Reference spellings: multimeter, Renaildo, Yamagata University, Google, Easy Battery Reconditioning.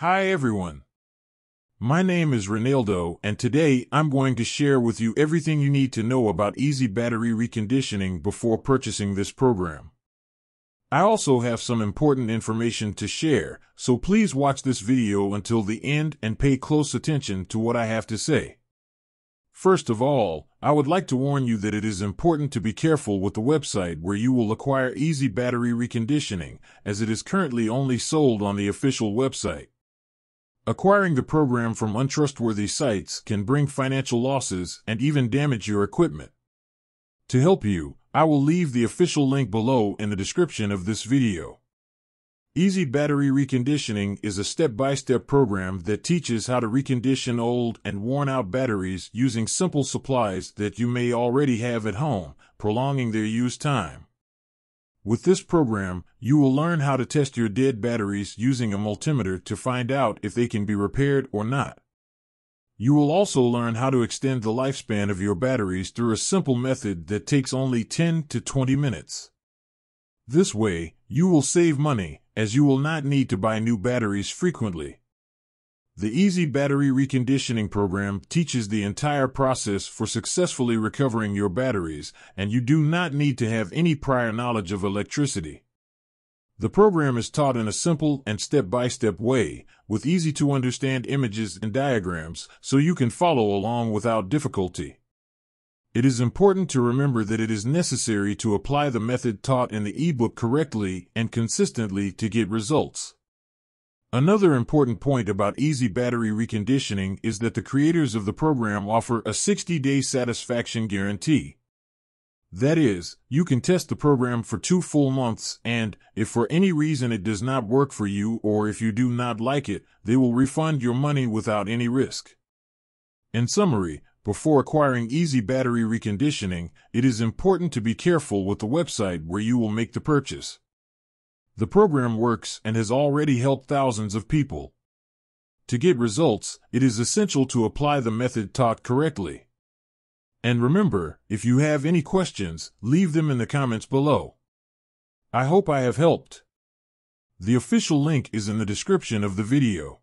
Hi everyone. My name is Renaildo, and today I'm going to share with you everything you need to know about Easy Battery Reconditioning before purchasing this program. I also have some important information to share, so please watch this video until the end and pay close attention to what I have to say. First of all, I would like to warn you that it is important to be careful with the website where you will acquire Easy Battery Reconditioning, as it is currently only sold on the official website. Acquiring the program from untrustworthy sites can bring financial losses and even damage your equipment. To help you, I will leave the official link below in the description of this video. Easy Battery Reconditioning is a step-by-step program that teaches how to recondition old and worn-out batteries using simple supplies that you may already have at home, prolonging their use time. With this program, you will learn how to test your dead batteries using a multimeter to find out if they can be repaired or not. You will also learn how to extend the lifespan of your batteries through a simple method that takes only 10 to 20 minutes. This way, you will save money, as you will not need to buy new batteries frequently. The Easy Battery Reconditioning program teaches the entire process for successfully recovering your batteries, and you do not need to have any prior knowledge of electricity. The program is taught in a simple and step-by-step way, with easy-to-understand images and diagrams, so you can follow along without difficulty. It is important to remember that it is necessary to apply the method taught in the ebook correctly and consistently to get results. Another important point about Easy Battery Reconditioning is that the creators of the program offer a 60-day satisfaction guarantee. That is, you can test the program for 2 full months, and, if for any reason it does not work for you or if you do not like it, they will refund your money without any risk. In summary, before acquiring Easy Battery Reconditioning, it is important to be careful with the website where you will make the purchase. The program works and has already helped thousands of people. To get results, it is essential to apply the method taught correctly. And remember, if you have any questions, leave them in the comments below. I hope I have helped. The official link is in the description of the video.